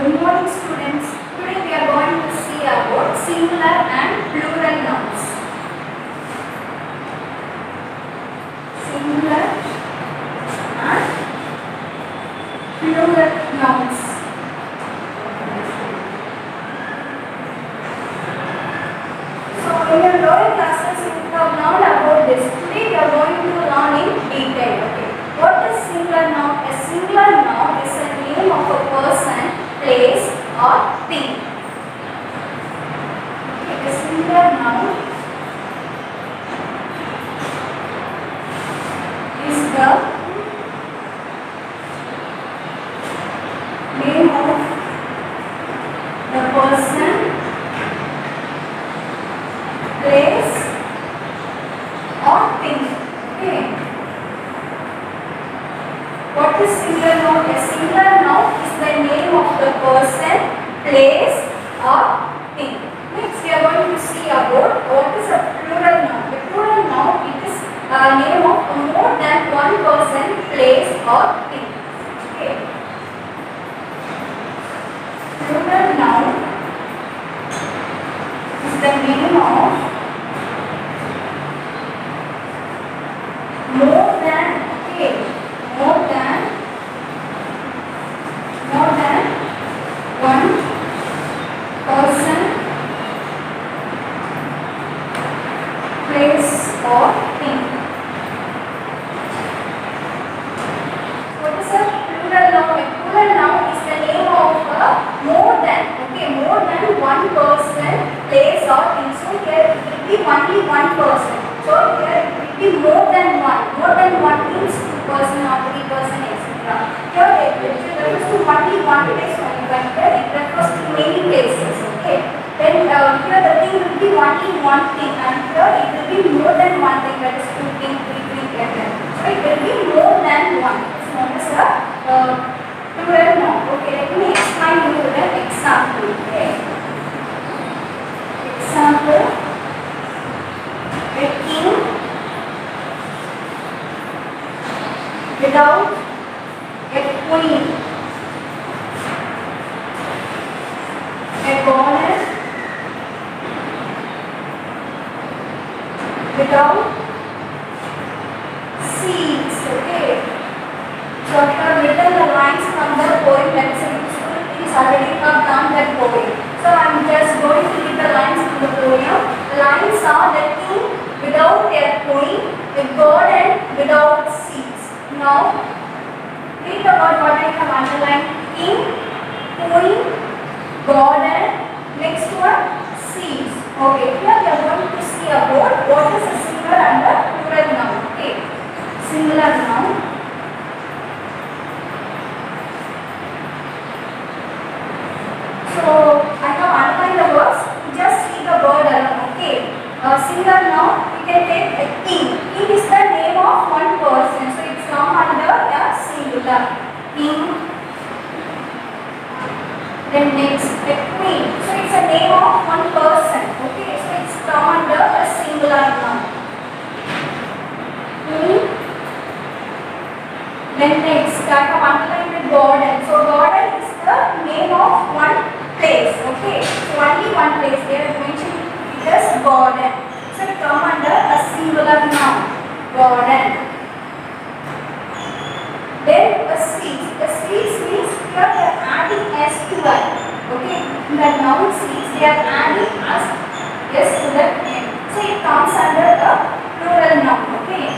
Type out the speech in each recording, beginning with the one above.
Good morning students. Today we are going to see about singular and plural nouns. Singular and plural nouns. So in your lower classes we have learned about this. Today we are going to learn in detail. Okay. What is singular noun? A singular noun is a name of a person, place or thing. Okay, a singular noun is the name of the person, place or thing. Okay. What is singular noun? A singular noun is the name of the person, place or thing. Next we are going to see about what is a plural noun. A plural noun, it is a name of more than one person, place or thing. Okay. Plural noun is the name of more than one person, place or thing. What is a plural noun? A plural noun is the name of a more than, okay, more than one person, place or thing. So here it will be only one person. So here it will be more than one. More than one means two person or three person, etc. Here it refers to only one place. But here it refers to many places, okay. Then here the thing will be only one thing, and here it will be more than one thing, that is two thing, three thing, and then. So it will be more than one. It's known as a plural noun. Okay, let me explain you with an example. Okay. Example: a king without a queen. Without seeds, okay. So I have written the lines from the poem. Let's say it's already come down that poem. So I am just going to read the lines from the poem. The lines are the king without their queen, the garden without seeds. Now read about what I have underlined: king, queen, garden, next one seeds. Okay, here we are going to see about what is a singular and a plural noun. Okay, singular noun so I have underlined the words. Just see the word alone. Okay, a singular noun, we can take a king. King is the name of one person, so it's come under the singular king. Then next a queen, so it's a name of one person. Okay, so it's come under a singular noun. Queen. Then next I have underlined the garden. So garden is the name of one place. Okay, so only one place. They are mentioning it as garden. So it come under a singular noun. Garden. Then a seeds. The seeds means here they are adding s to it. Okay, the noun seeds, they are adding s to the end. So it comes under the plural noun. Okay.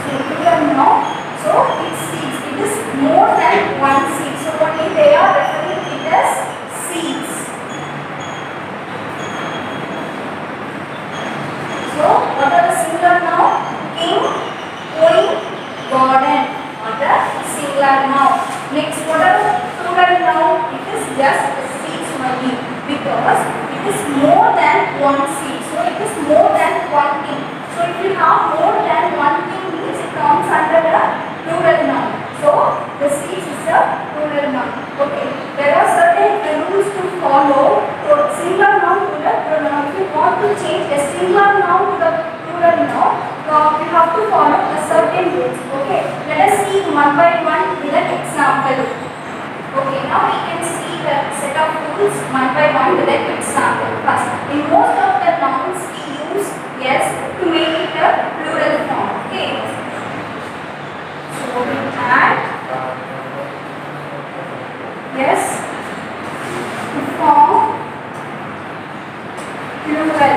So plural noun. So it seeds. It is more than one seed. So only they are referring it as seeds. So what are the singular noun? King, queen, garden. What are singular noun? Next, what are the plural noun? It is just seeds only, because come to that example first. In most of the nouns we use yes to make it a plural form. Okay. So we add yes to form plural.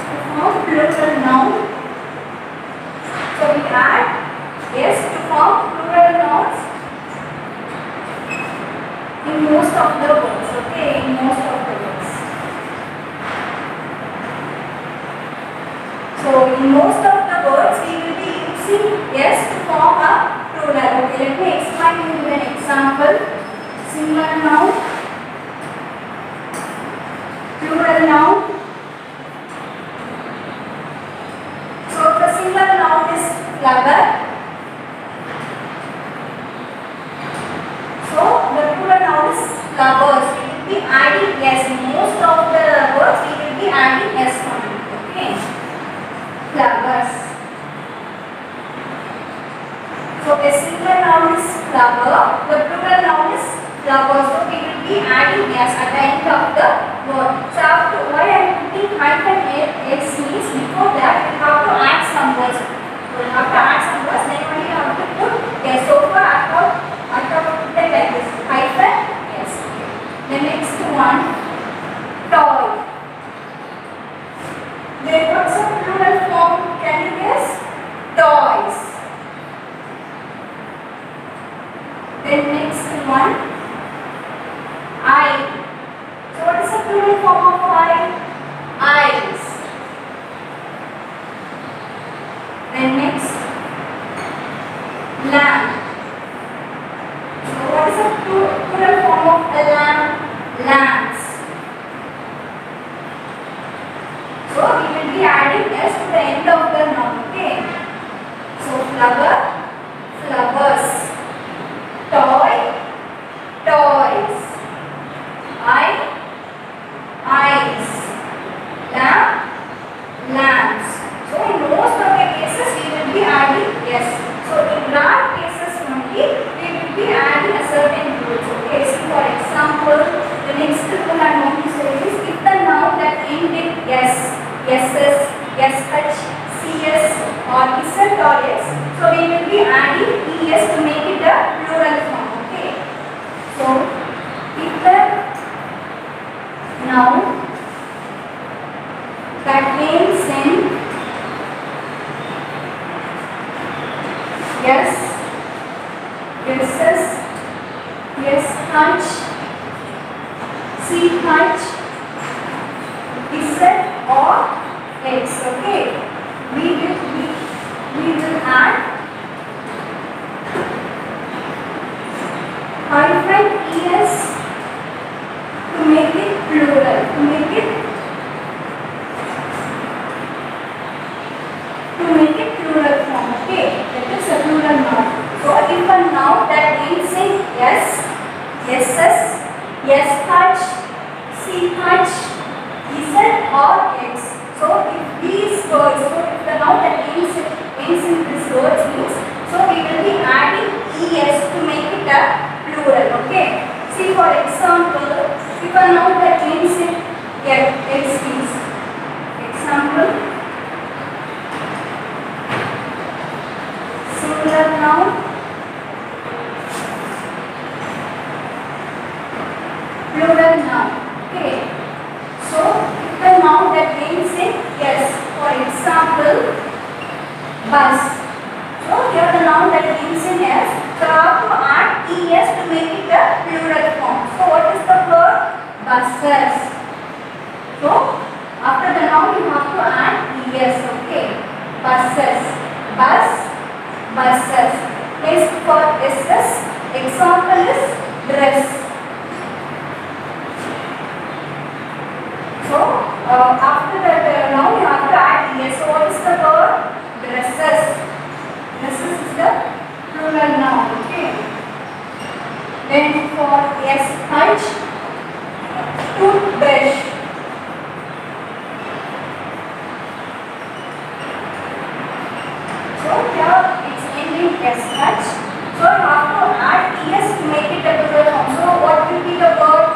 To form plural noun. So we add yes to form plural nouns in most of the words. Okay, in most of the words. So in most of the words we will be using yes to form a plural. Okay, let me explain you with an example. Singular noun, plural noun. So the singular noun is flower. Flowers. We will be adding yes. Most of the words we will be adding yes on it. Okay. Flowers. So a singular noun is flower. The plural noun is flowers. So we will be adding yes at the end of the word. So after why I am putting hyphen s means before that we have to add some words. So after add some words, then only we have to put yes. So far after put the values hyphen. The next one, toy. There was a plural form, can you guess? Toys. The next one, I. So what is the plural form of I? Eyes. The next, lamb. So what is the plural form of a lamb? Lambs. So we will be adding s to the end of the noun. Okay. So flower, flowers. Toy, toys. Eye, eyes. Lamb, lambs. So in most of the cases we will be adding s. So in rare cases only we will be adding a certain group. Okay. So for example, the next one I want to say is if the noun that end in yes, yeses, yes-h, cs or is or yes, so we will be adding es to make it a plural form. Okay. So if the noun that ends in yes, yeses, yes-h, C-H, Z or X. Okay, we will add hyphen es to make it plural, to make it plural form. Okay, that is a plural noun. So if a noun that ends in yes, yeses, yes-h, c-h, z or x. So if these words, so if the noun that ends in these words means, so we will be adding es to make it a plural. Okay. See for example, if a noun that ends in x means, example, singular noun. Plural noun. Okay. So if the noun that ends in yes, for example, bus. So here the noun that ends in yes, so I have to add es to make it a plural form. So what is the word? Buses. So after the noun you have to add es. Okay. Buses. Bus. Buses. Next word is ss. Example is dress. So after that noun you have to add es. So what is the word? Dresses. Dresses is the plural noun. Okay. Then for sh, toothbrush. So here it's ending sh. So you have to add es to make it a plural form. So what will be the word?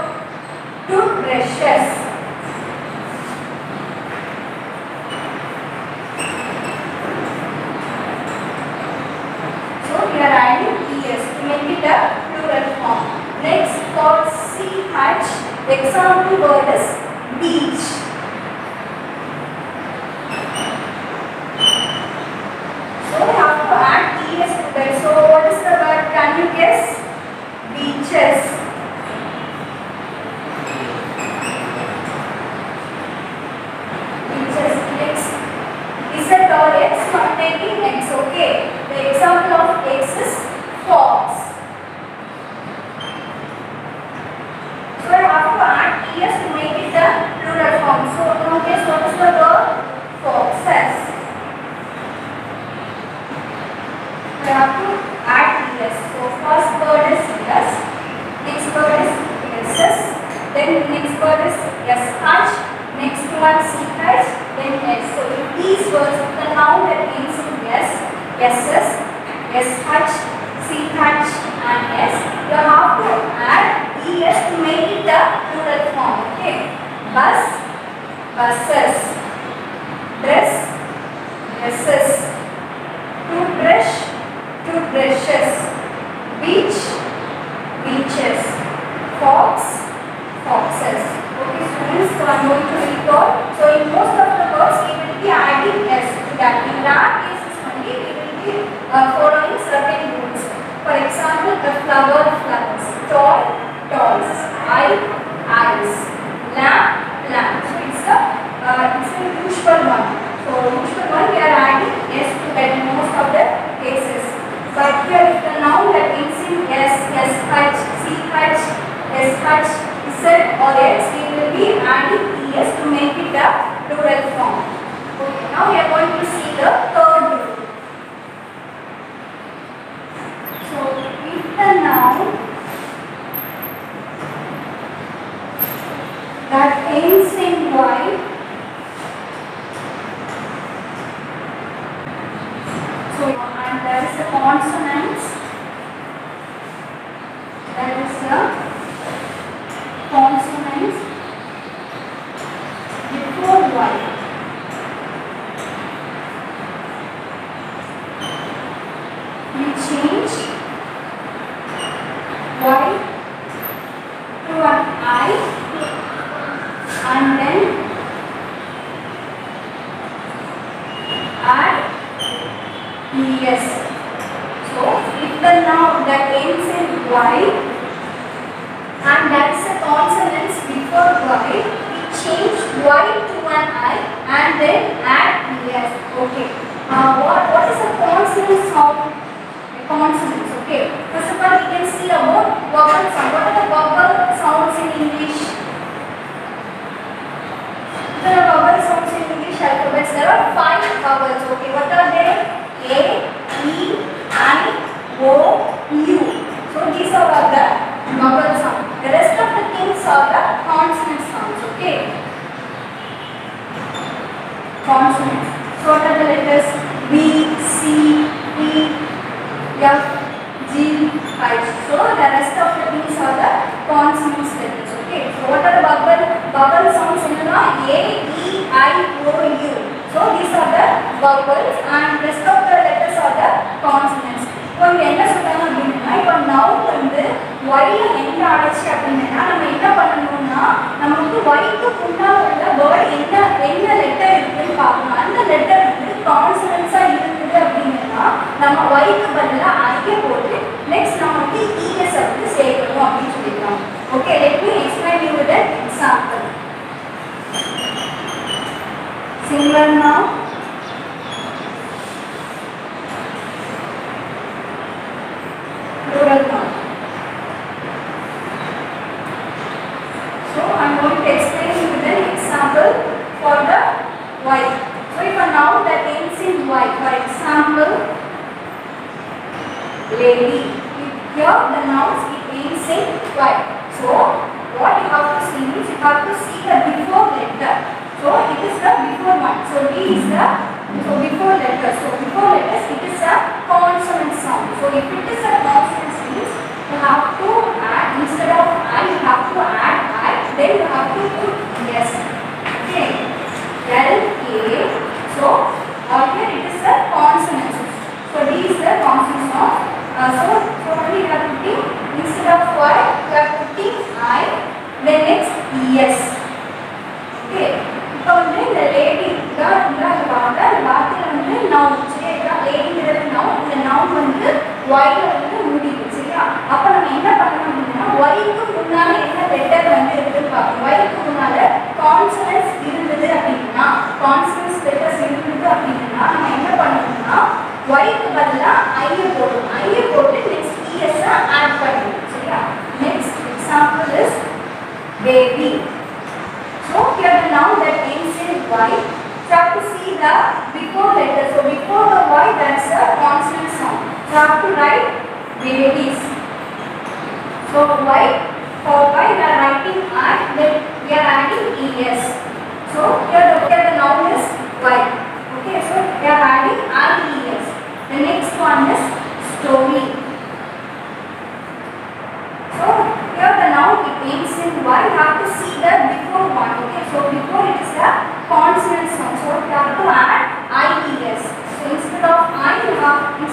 example word is beach. So we have to add es to that. So what is the word? Can you guess? Beaches. Beaches. Next. Is it all x? Maybe next. Okay. The example of x is fox. So, we have to think instead of Y, we have to think I. Then next yes. Okay. இப்போ வந்து இந்த lady தான் நல்லா இருக்காங்க. அந்த வார்த்தையில வந்து noun சரியா? ladyங்கிறது noun. இந்த noun வந்து y ல வந்து முடியுது சரியா? அப்ப நம்ம என்ன பண்ணணும் அப்படின்னா y க்கு முன்னால என்ன letter வந்து இருக்குன்னு பார்ப்போம். y க்கு முன்னால consonants இருந்தது அப்படின்னா consonants letters இருந்தது அப்படின்னா நம்ம என்ன பண்ணணும்னா y க்கு பதிலா i ய போடுவோம். i ய போட்டு next es ஆ add பண்ணுவோம் சரியா? next example is baby. So here the noun that ends in y. Try to see the before letter. So before the y, that's a consonant sound. So have to write babies. So y for y we are writing r, then we are adding es. So here the noun is y. Okay, so we are adding res. The next one is story. So here the noun it ends in y. You have to see the before one. Okay, so before it is a consonant sound. So you have to add ies. So instead of y, you have to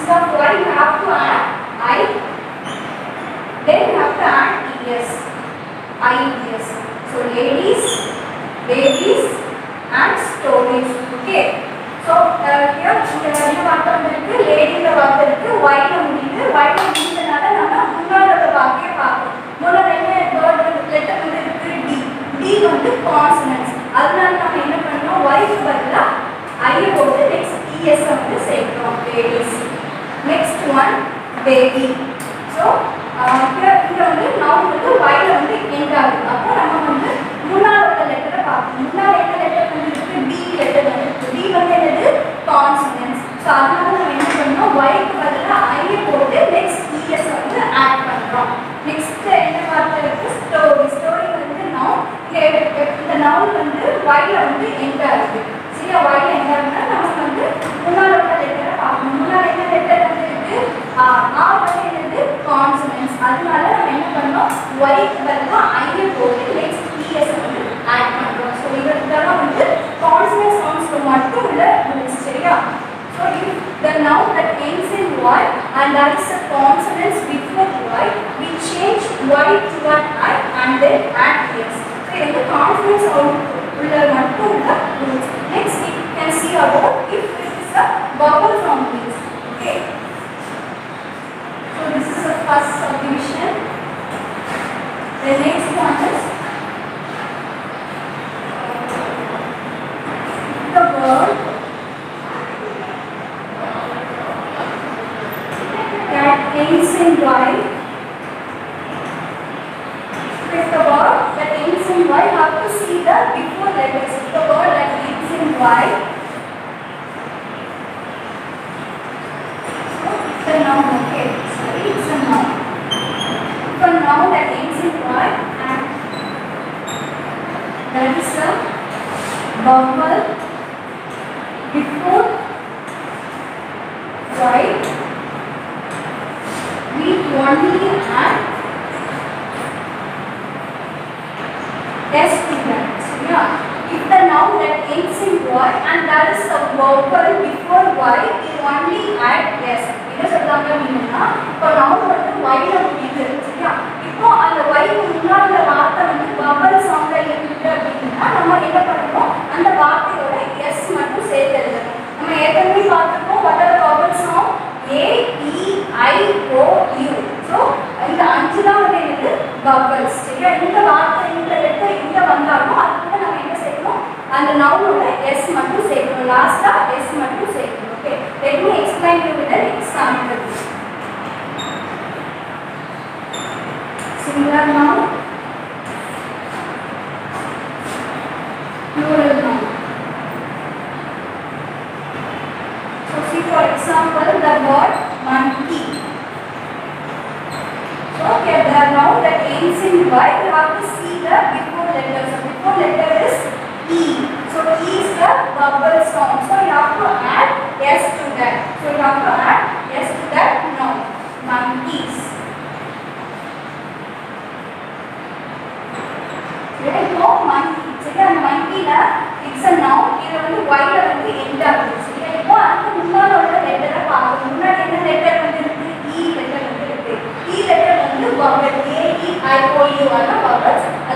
add i. Then you have to add es. Ies. So ladies, babies, and stories. Okay. So here you have to make the lady the word that is y. y. consonants adana nam enna panrom y ku badala i podu next es appo seikrom ladies. Next one baby. So here undu noun ku y la undu end aagudhu appo nama undu munnaala letter paapom munnaala letter kondirukku d letter kondirukku d vandu enadhu consonants so adana nam enna panrom y ku badala i podu next es appo add pandrom. Next enna vaarthukku story vandu noun the noun வந்து y ல வந்து end ஆகுது சரியா? y ல end ஆகுதுனா நமக்கு வந்து மூணாவது லெட்டர் பார்க்கணும். மூணாவது லெட்டர் வந்து ஆ வந்து என்னது கான்சனன்ட்ஸ். அதனால நம்ம என்ன பண்ணோம் y க்கு பதிலா i ய போட்டு next es வந்து ஆட் பண்றோம். சோ இதெல்லாம் வந்து கான்சனன்ட் சவுண்ட்ஸ்க்கு மட்டும் உள்ள ரூல்ஸ் சரியா? So the noun that ends in y and there is a consonants before y we change y to an i and then add es. இந்த கான்ஃபிடன்ஸ் உள்ள மட்டும் உள்ள rules. Next we can see about if this is a vowel sound means. Okay, so this is the first subdivision. The next one is the verb that ends in y. If the verb that ends in y, have to see the before letters. The word that ends in y. So it's a noun. Okay, so it's a noun. The noun that ends in y and that is a vowel before y. We only add s students. Yeah. If the noun that ends in y and there is a vowel before y, we only add s. इधर सब लोगों ने ना पर noun मतलब y लोग इधर yeah. इप्पो अल्ल y उन्ना अल्ल वार्ता में vowel sound का ये इधर भी ना हमारे इधर पर तो अंदर वार्ते को ना s मतलब से चल जाता है. हमें ये तो भी बात को मतलब vowel sound a e i o u. So इन अंचला में इधर vowels ठीक है. इनका वार्ता इनका இங்க வந்தாலோ அதுக்கு நாம என்ன செய்வோம் அந்த நவுனோட s மட்டும் சேர்க்கணும். லாஸ்டா s மட்டும் சேர்க்கணும். Okay, let me explain you with an example. Singular noun, plural noun. So see for example the word monkey. So here the noun that ends in y, you have to see the before letter is e. So e is the vowel sound. So you have to add s to that. So you have to add s to that noun. Monkeys. Let it go monkey. சரியா? monkey ல it's a noun. இது வந்து y ல வந்து end ஆகுது. சரியா? இப்போ அதுக்கு முன்னால உள்ள லெட்டரை பார்க்கணும். முன்னாடி என்ன லெட்டர் வந்து இருக்கு? e லெட்டர் வந்து இருக்கு. e லெட்டர் வந்து vowel a e i o u ஆன vowels.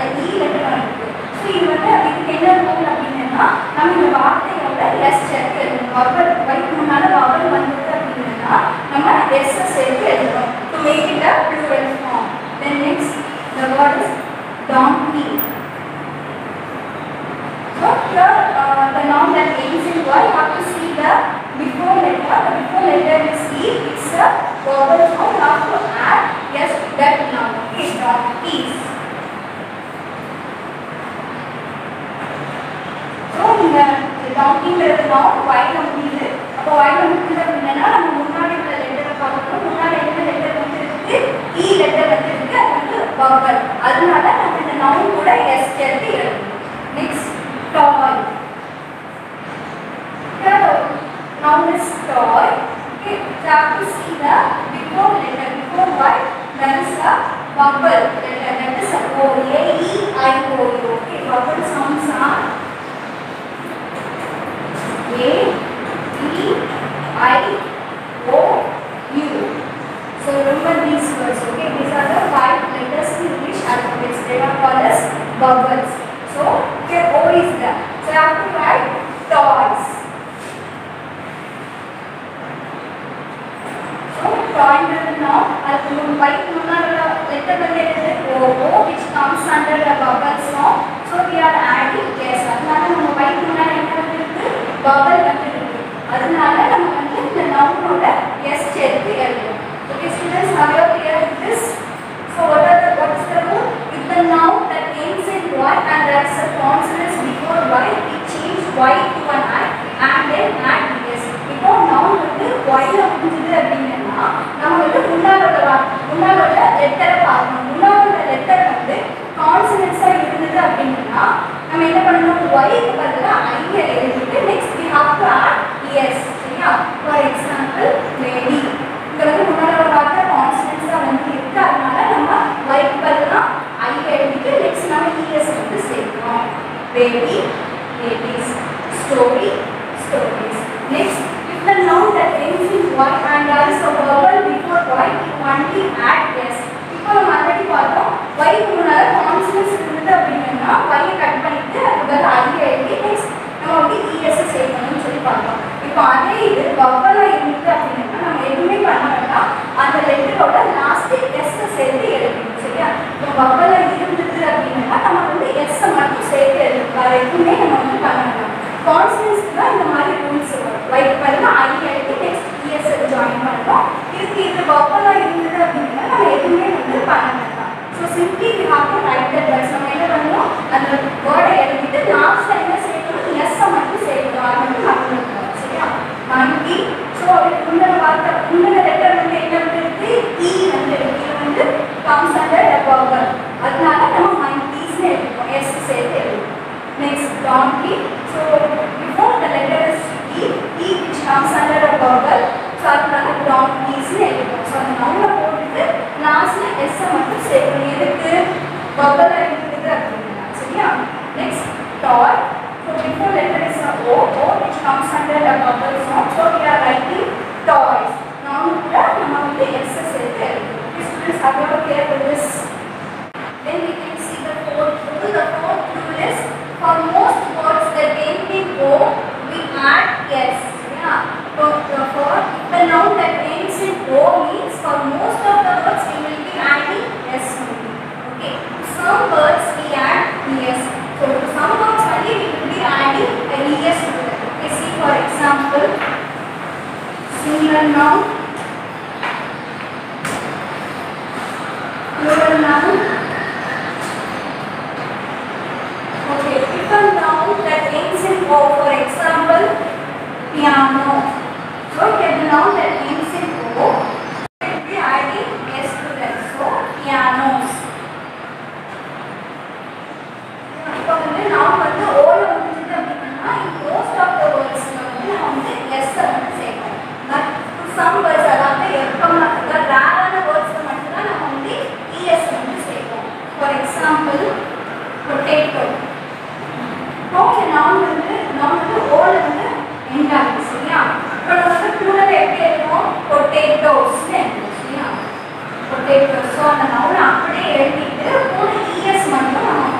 Potatoes. So, now we are going to eat this one.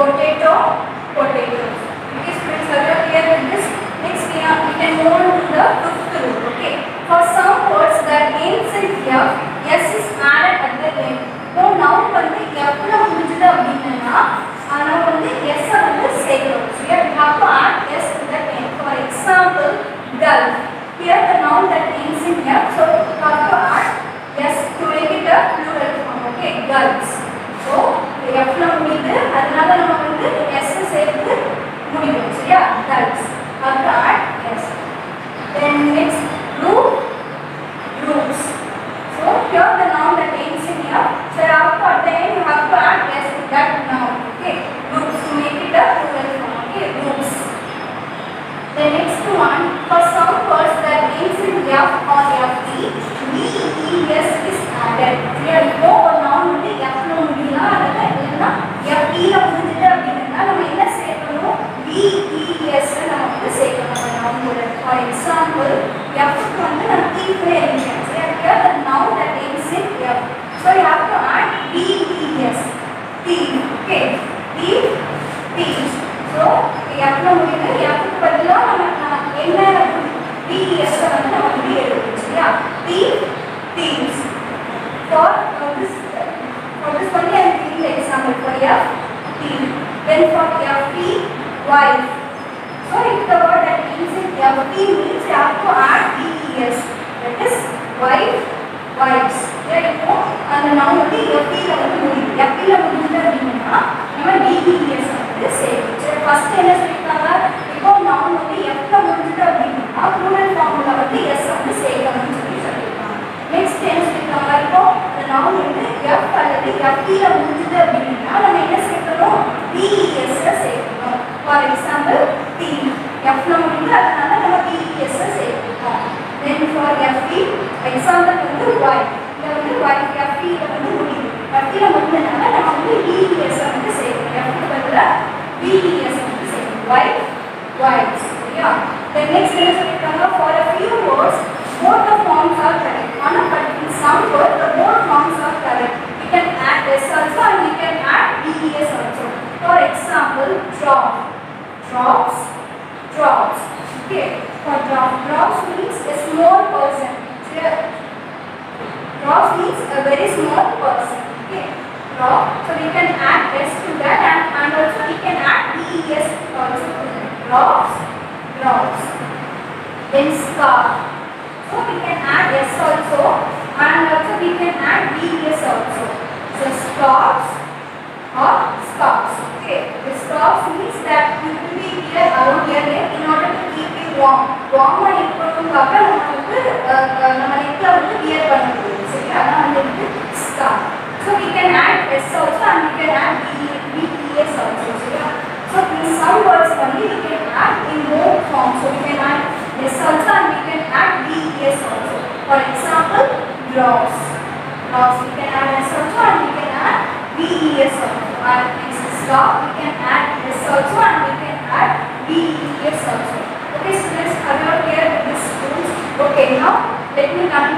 potato, potatoes. Okay, students, are you clear with this? Next, we can move on to the fifth rule. Okay, for some words that ends in f, s is added at the end. So now, when the f na mujda abhi na, now when the s na mujda seko. So here we have to add s to the end. For example, gulf. Here the noun that ends in f, so we have to add s to make it a plural form. Okay, gulfs. So f na mujda, another na mujda s seko mujda. So yeah, gulfs. Have to add s. Then next, root, roots. So here the noun that ends in here. So after at the end you have to add s to that noun. Okay, roots to make it a plural form. Okay, roots. The next one, for some words that ends in f or fe, es is added. Here no noun வந்து f ல முடியுனா அதுல என்னன்னா fe ல முடிஞ்சிட்டு அப்படினா நம்ம என்ன சேர்க்கணும்? es நம்ம வந்து சேர்க்கணும் நாமோட. For example, f வந்து நம்ம t ல எடுக்கலாம். So here the noun that ends in f, so you have to add tes, t. Okay, t, teach. So f ல முடியுனா f க்கு பதிலா நம்ம என்ன tes வந்து நம்ம எடுக்கணும். Yeah, t, teach. For this one I am giving the example for f, t. Then for f, t, wife. So if the word that ends in f, t means you have to add es, that is wife, wives. Here you know the noun வந்து f ல முடியும். f ல முடிஞ்சது அப்படின்னா நம்ம des வந்து சேர்க்கணும். First என்ன சொல்லிட்டாங்க? இப்போ noun வந்து f ல முடிஞ்சது அப்படின்னா plural formula வந்து s வந்து சேர்க்கணும்னு சொல்லிட்டாங்க. நெக்ஸ்ட் என்ன சொல்லிட்டாங்க? இப்போ the noun வந்து f அல்லது fe ல முடிஞ்சது அப்படின்னா நம்ம என்ன சேர்க்கணும்? des ல சேர்க்கணும். For example, t, f ல முடிஞ்சது அதனால நம்ம des ல சேர்க்கணும். Then for fe, example வந்து wife. இங்க வந்து wife fe ல வந்து முடியும். fe ல முடிஞ்சதுனால நம்ம வந்து des ல வந்து சேர்க்கணும். f க்கு பதிலா des வந்து சேர்க்கணும். wife, wives. Yeah. Then next என்ன சொல்லிட்டாங்க? For a few words, both the forms are correct. ஆனா in some words the both forms are correct. We can add s also and we can add des also. For example, drop, drops, drops. Okay, for drops means a small person. Drops means a very small person. Okay, drop. So we can add s to that and also we can add des also. Drops, drops. Then scarf. So we can add s also and also we can add des also. So scarves or scarves. Okay, the scarves means that you will be here around your neck in order to keep you warm. Warm and improving water, நம்ம நெக்ல வந்து wear பண்ண முடியும். சரியா? அதான் வந்து scarf. So we can add s also and we can add des also. சரியா? So in some words only we can add in more form. So we can add s also and we can add des also. For example, gloves. Gloves we can add s also and we can add des also. And next is scarf, we can add s also and we can add des also. Okay, so let's cover here with this rules. Okay, now let me come